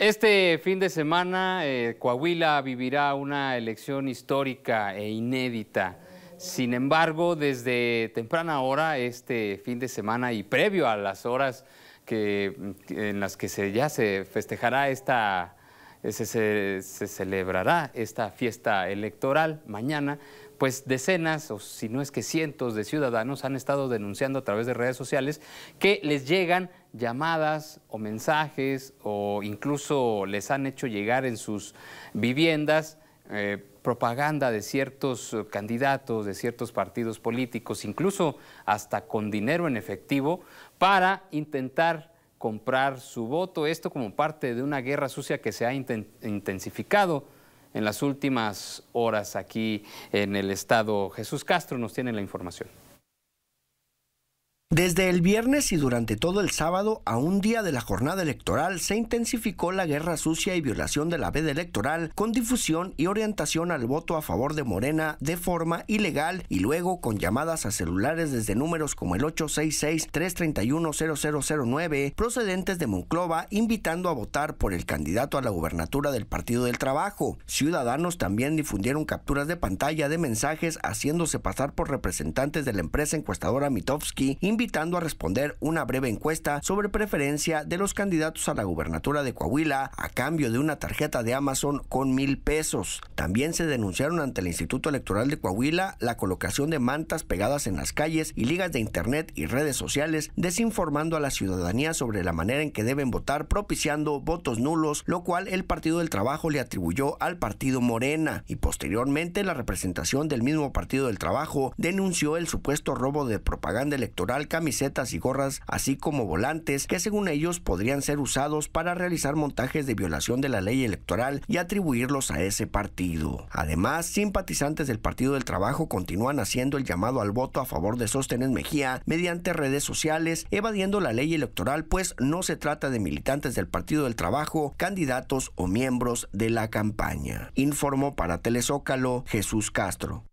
Este fin de semana Coahuila vivirá una elección histórica e inédita. Sin embargo, desde temprana hora este fin de semana y previo a las horas en las que se celebrará esta fiesta electoral mañana, pues decenas o si no es que cientos de ciudadanos han estado denunciando a través de redes sociales que les llegan llamadas o mensajes o incluso les han hecho llegar en sus viviendas propaganda de ciertos candidatos, de ciertos partidos políticos, incluso hasta con dinero en efectivo para intentar comprar su voto. Esto como parte de una guerra sucia que se ha intensificado en las últimas horas aquí en el estado. Jesús Castro nos tiene la información. Desde el viernes y durante todo el sábado, a un día de la jornada electoral, se intensificó la guerra sucia y violación de la veda electoral con difusión y orientación al voto a favor de Morena de forma ilegal y luego con llamadas a celulares desde números como el 866-331-0009 procedentes de Monclova invitando a votar por el candidato a la gubernatura del Partido del Trabajo. Ciudadanos también difundieron capturas de pantalla de mensajes haciéndose pasar por representantes de la empresa encuestadora Mitofsky, invitando a responder una breve encuesta sobre preferencia de los candidatos a la gubernatura de Coahuila a cambio de una tarjeta de Amazon con 1,000 pesos. También se denunciaron ante el Instituto Electoral de Coahuila la colocación de mantas pegadas en las calles y ligas de internet y redes sociales, desinformando a la ciudadanía sobre la manera en que deben votar, propiciando votos nulos, lo cual el Partido del Trabajo le atribuyó al partido Morena. Y posteriormente la representación del mismo Partido del Trabajo denunció el supuesto robo de propaganda electoral, camisetas y gorras, así como volantes que según ellos podrían ser usados para realizar montajes de violación de la ley electoral y atribuirlos a ese partido. Además, simpatizantes del Partido del Trabajo continúan haciendo el llamado al voto a favor de Sóstenes Mejía mediante redes sociales, evadiendo la ley electoral, pues no se trata de militantes del Partido del Trabajo, candidatos o miembros de la campaña. Informó para Telezócalo, Jesús Castro.